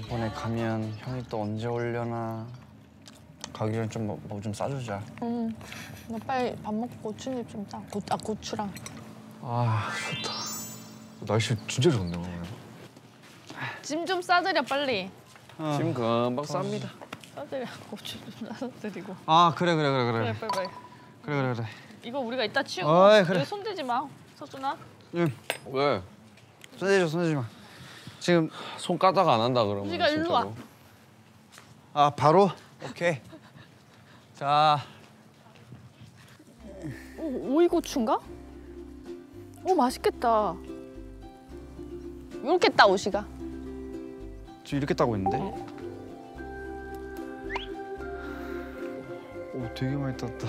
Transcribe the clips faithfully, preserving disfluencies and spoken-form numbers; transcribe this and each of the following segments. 이번에 가면 형이 또 언제 오려나. 가기 전에 좀 뭐 좀 싸주자. 응. 나 빨리 밥 먹고 고추잎 좀 따. 고, 아, 고추랑. 아, 좋다. 날씨 진짜 좋네, 오늘. 찜 좀 싸드려, 빨리. 어. 찜 금방 쌉니다. 싸드려. 고추 좀 싸드리고. 아, 그래, 그래, 그래. 그래, 빨리, 빨리. 그래, 그래, 그래. 이거 우리가 이따 치우고. 어이, 그래. 손대지 마, 서준아. 응. 왜? 손대지 마, 손대지 마. 지금 손 까딱 안 한다 그러면 우리가 일로 와. 아, 바로? 오케이. 자. 오, 오이고추인가? 오, 맛있겠다. 이렇게 따, 오시가. 지금 이렇게 따고 있는데? 어? 오, 되게 많이 땄다.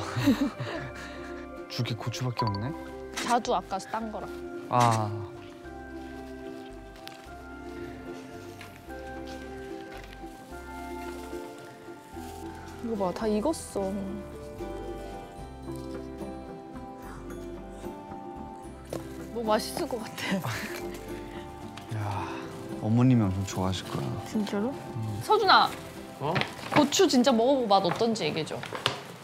죽이 고추밖에 없네? 자두 아까 딴 거랑. 아. 이거 봐, 다 익었어. 너무 맛있을 것 같아. 야, 어머님이 엄청 좋아하실 거야. 진짜로? 응. 서준아! 어? 고추 진짜 먹어보고 맛 어떤지 얘기해줘.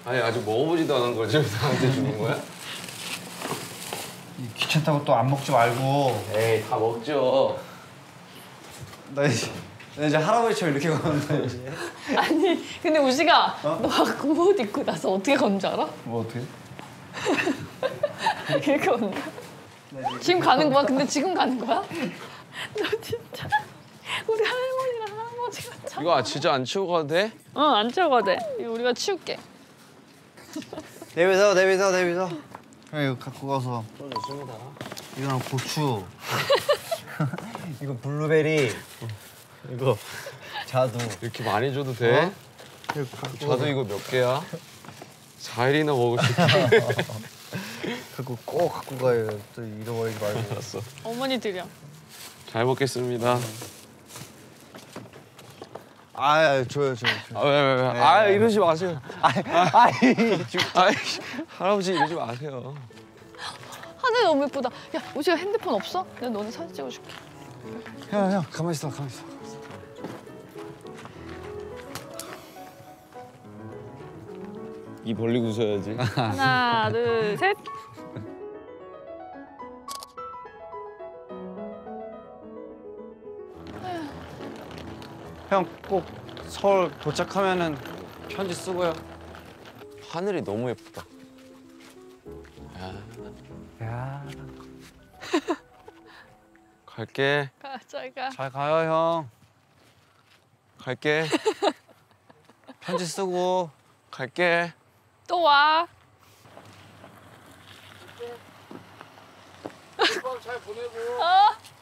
아니, 아직 먹어보지도 않은 걸 지금 나한테 주는 거야? 귀찮다고 또 안 먹지 말고. 에이, 다 먹죠. 나 이제... 이제 할아버지처럼 이렇게 걷는다, 이제. 아니, 근데 우식아, 어? 너가 그 옷 입고 나서 어떻게 걷는 줄 알아? 뭐 어떻게? 이렇게 걷는 거야? 지금 가는 거야? 근데 지금 가는 거야? 너 진짜 우리 할머니랑 할아버지 같잖아. 이거 진짜 안 치우고 가도 돼? 응, 안 치우고 가도 돼. 이거 우리가 치울게. 내비서, 내비서, 내비서. 형, 이거 갖고 가서. 또 좋습니다. 이거랑 고추. 이거 블루베리. 이거 자두 이렇게 많이 줘도 돼? 어? 자두 이거 몇 개야? 사 일이나 먹을 수 있게. 갖고 꼭 갖고 가요. 또 잃어버리지 말고. 알았어. 어머니 드려. 잘 먹겠습니다. 아, 줘요, 줘요, 줘요. 아, 왜, 왜, 왜. 네. 아, 이러지 마세요. 아, 아, 아, 할아버지 이러지 마세요. 하늘 너무 예쁘다. 야, 우지야 핸드폰 없어? 내가 너네 사진 찍어줄게. 형, 형, 가만히 있어, 가만히 있어. 입 벌리고 웃어야지. 하나, 둘, 셋. 형, 꼭 서울 도착하면은 편지 쓰고요. 하늘이 너무 예쁘다. 야. 야. 갈게. 가, 잘 가. 잘 가요, 형. 갈게. 편지 쓰고 갈게. 또 와. 네. 잘 보내고. 어?